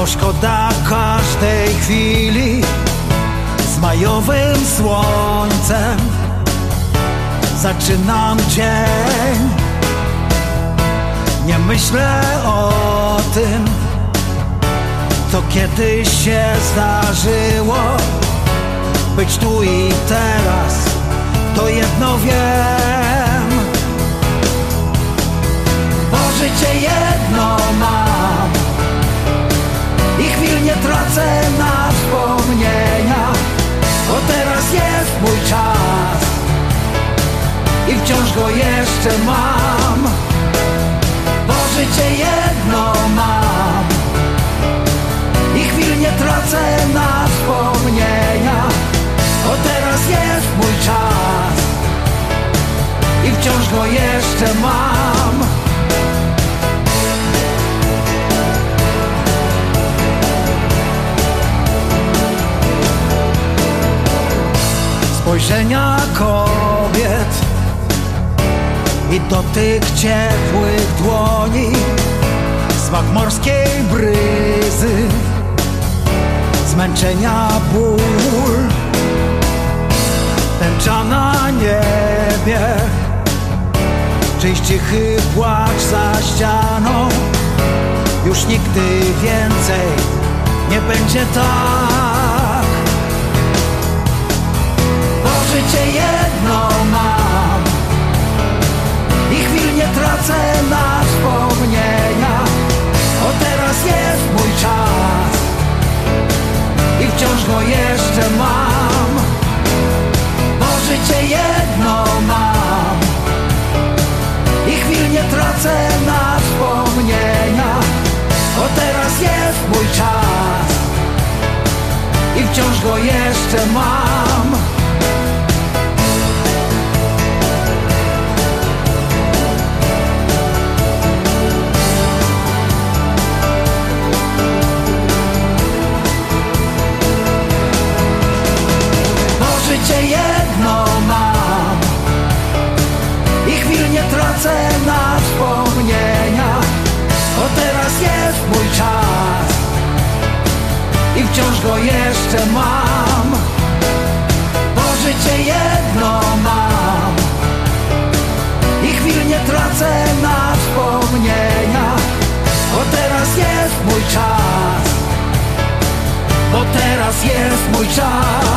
bo szkoda każdej chwili z majowym słońcem. Zaczynam dzień, nie myślę o tym, to kiedyś się zdarzyło. Być tu i teraz, to jedno wiem. Bo życie jedno mam i chwil nie tracę na wspomnienia. Bo teraz jest mój czas i wciąż go jeszcze mam. Bo życie jedno mam i chwil nie tracę na wspomnienia. Bo teraz jest mój czas i wciąż go jeszcze mam. Spojrzenia kobiet i dotyk ciepłych dłoni, smak morskiej bryzy, zmęczenia ból, tęcza na niebie, czyjś cichy płacz za ścianą. Już nigdy więcej nie będzie tak. Bo życie jedno mam i chwil nie tracę na wspomnienia. O teraz jest mój czas i wciąż go jeszcze mam. Bo życie jedno mam i chwil nie tracę na wspomnienia. O teraz jest mój czas i wciąż go jeszcze mam. Życie jedno mam i chwil nie tracę na wspomnienia. Bo teraz jest mój czas i wciąż go jeszcze mam. Bo życie jedno mam i chwil nie tracę na wspomnienia. Bo teraz jest mój czas. Bo teraz jest mój czas.